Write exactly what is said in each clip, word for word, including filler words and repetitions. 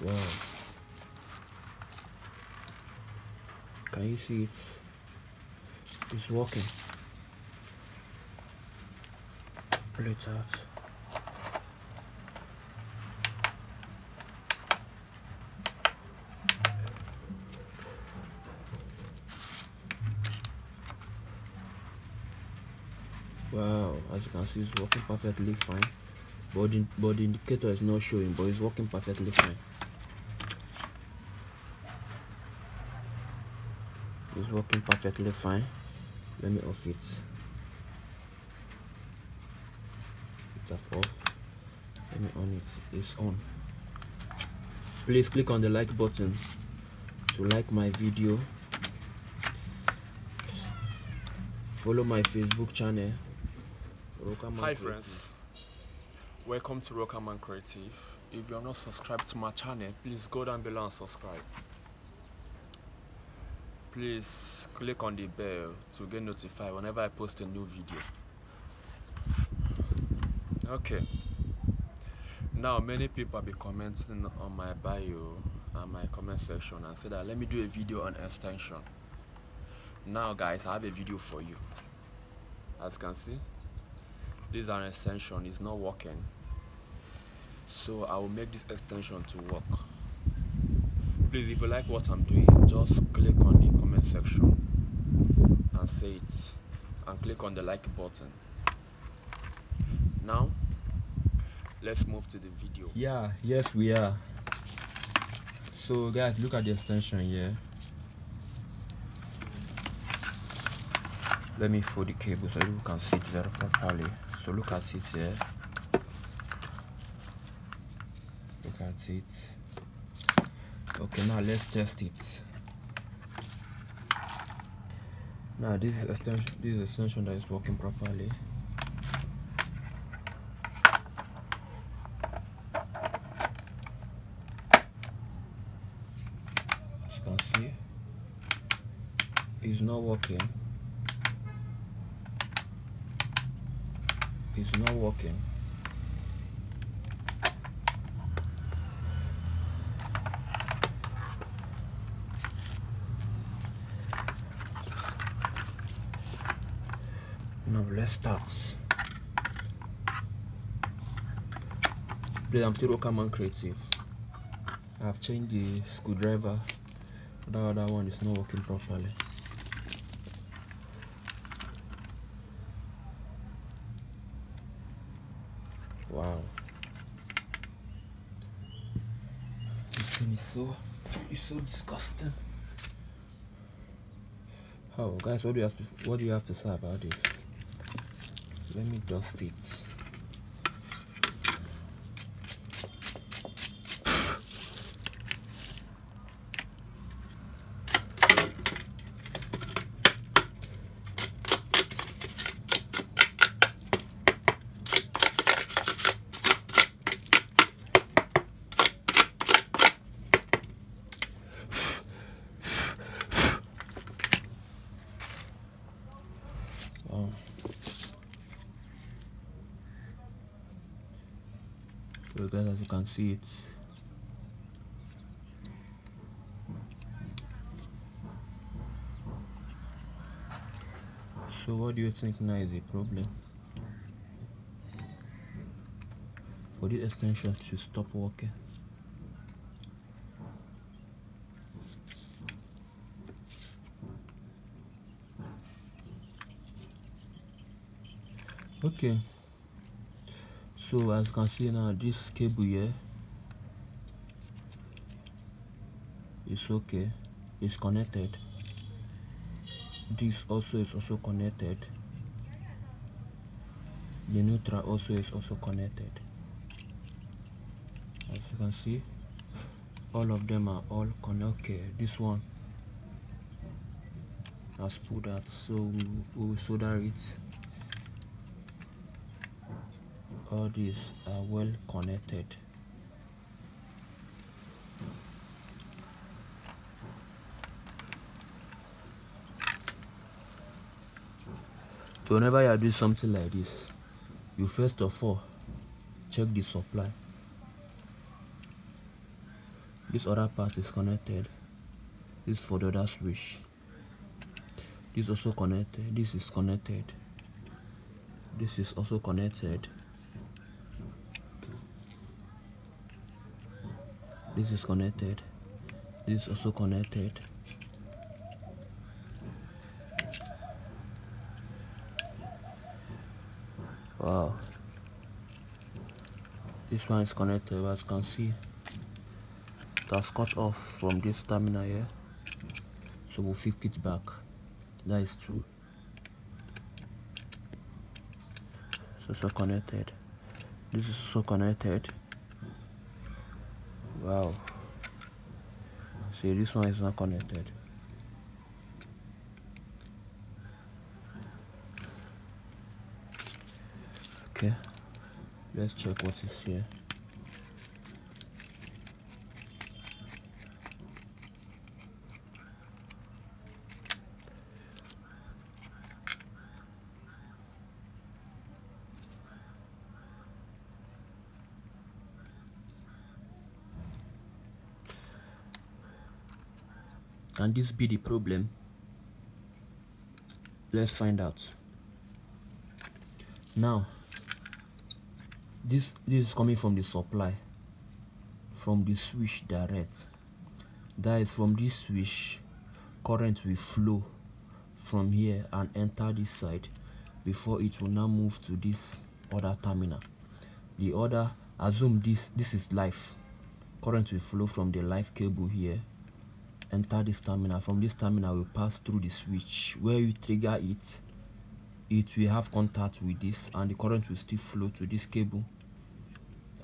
Wow. Can you see it? It's working. Pull it out. Wow, as you can see, it's working perfectly fine, but the, but the indicator is not showing, but it's working perfectly fine. It's working perfectly fine. Let me off it. It's off. Let me on it. It's on. Please click on the like button to like my video. Follow my Facebook channel. Rokaman Hi Creative. Friends, welcome to Rokaman Creative. If you are not subscribed to my channel, please go down below and subscribe. Please click on the bell to get notified whenever I post a new video. Okay, now many people have been commenting on my bio and my comment section and say that let me do a video on extension. Now guys, I have a video for you. As you can see, this is an extension, it's not working. So I will make this extension to work. Please, if you like what I'm doing, just click on the comment section and say it, and click on the like button. Now, let's move to the video. Yeah, yes we are. So guys, look at the extension here. Let me fold the cable so you can see it very properly. So look at it here. Look at it. Okay, now let's test it. Now this is extension. This is extension that is working properly. As you can see, it's not working. It's not working. Now let's start. Please, I'm still Rokaman Creative. I've changed the screwdriver. The other one is not working properly. Wow, this thing is so, it's so disgusting. Oh guys, what do you have to, what do you have to say about this? Let me dust it. So guys, as you can see it, so what do you think now is the problem for this extension to stop working? Okay, so as you can see now, this cable here is okay, it's connected. This also is also connected. The neutral also is also connected. As you can see, all of them are all connected. Okay, this one has pulled up, so we will solder it. All these are well connected. So whenever you do something like this, you first of all check the supply. This other part is connected. This is for the other switch. This also connected. This is connected. This is also connected. This is connected. This is also connected. Wow. This one is connected, as you can see. That's cut off from this terminal here. So we'll fix it back. That is true. So so connected. This is so connected. Wow. See, this one is not connected. Okay. Let's check what is here. Can this be the problem? Let's find out. Now, this this is coming from the supply, from the switch direct. That is, from this switch, current will flow from here and enter this side before it will now move to this other terminal. The other, assume this this is live. Current will flow from the live cable here. Enter this terminal. From this terminal will pass through the switch. Where you trigger it, it will have contact with this and the current will still flow to this cable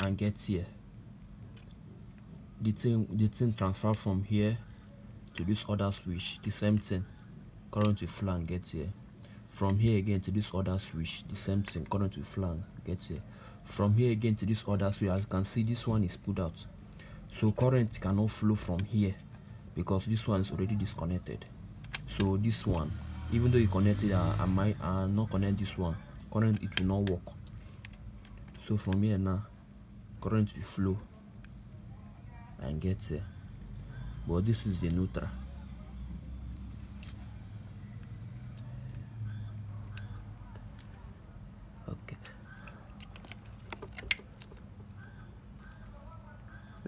and get here. The thing, the thing transfer from here to this other switch, the same thing, current will flow and get here. From here again to this other switch, the same thing, current will flow and get here. From here again to this other switch, as you can see, this one is pulled out. So current cannot flow from here, because this one is already disconnected. So this one, even though you connected, I, I might uh, not connect this one. Current, it will not work. So from here now, current will flow and get there. But this is the neutral. Okay.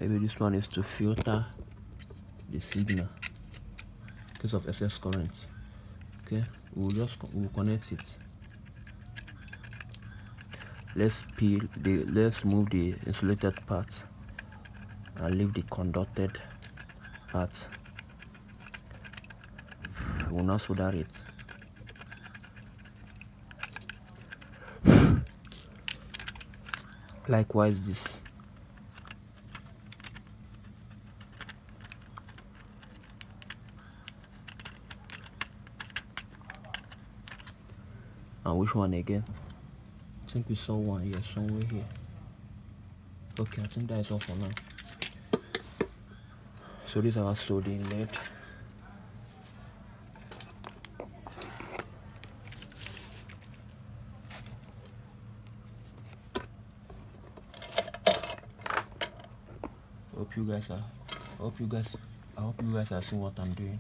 Maybe this one is to filter the signal in case of excess current. Okay, we'll just we'll connect it. Let's peel the let's move the insulated part and leave the conducted part. We'll not solder it. Likewise this. And which one again? I think we saw one here, somewhere here. Okay, I think that is all for now. So this is our solder inlet. Hope you guys are. Hope you guys. I hope you guys are seeing what I'm doing.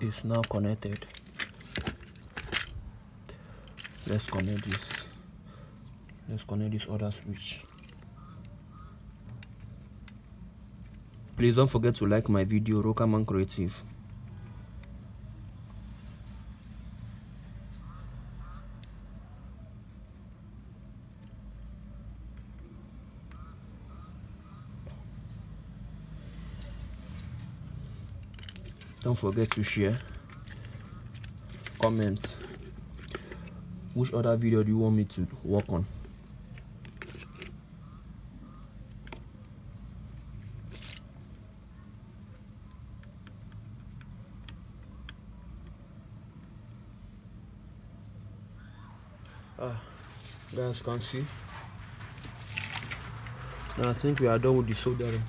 It's now connected. Let's connect this. Let's connect this other switch. Please don't forget to like my video, Rokaman Creative. Don't forget to share, comment which other video do you want me to work on. Ah, guys can see. Now I think we are done with the soldering.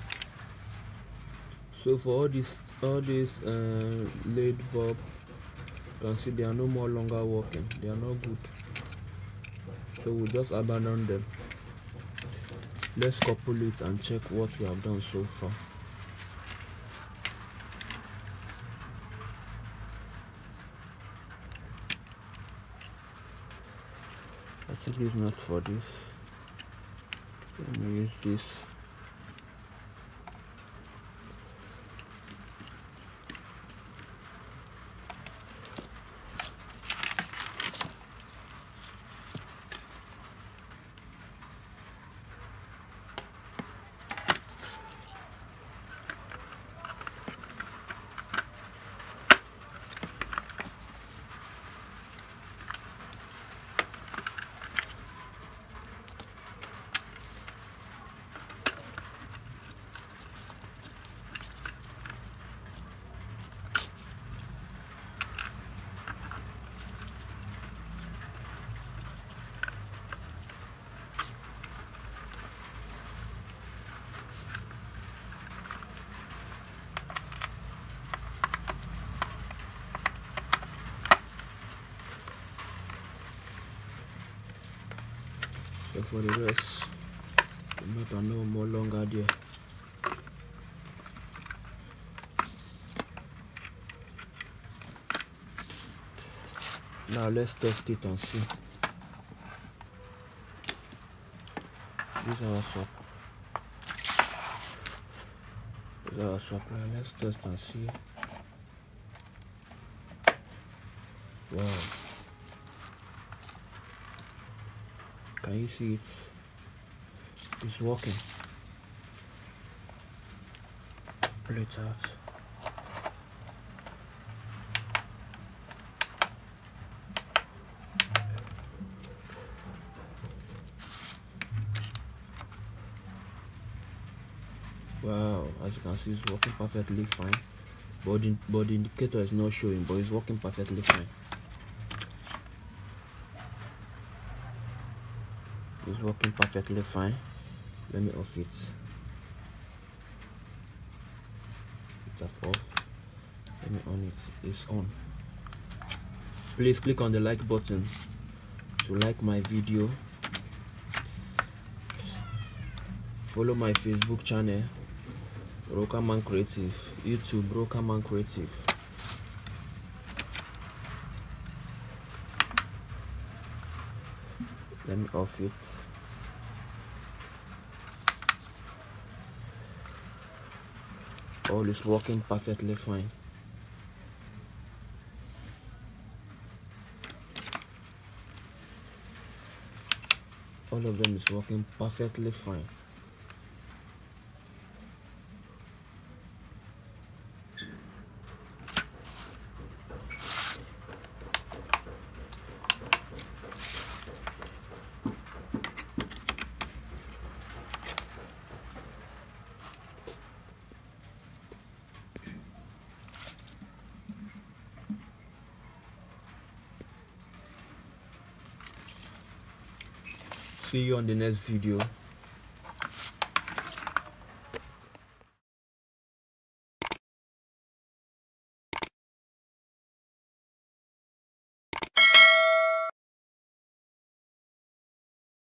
So for all this, all this uh, lead bulb, you can see they are no more longer working. They are not good. So we just abandon them. Let's couple it and check what we have done so far. I think it's not for this. Let me use this. So for the rest, the nuts are no more longer there. Now let's test it and see. This is our swap. This is our swap. Now let's test and see. Wow. Can you see it? It's working. Pull it out. Wow, as you can see, it's working perfectly fine. But the, but the indicator is not showing, but it's working perfectly fine. It's working perfectly fine. Let me off it. It's off. Let me on it. It's on. Please click on the like button to like my video. Follow my Facebook channel, Rokaman Creative. YouTube, Rokaman Creative. Let me off it. All is working perfectly fine. All of them is working perfectly fine. See you on the next video.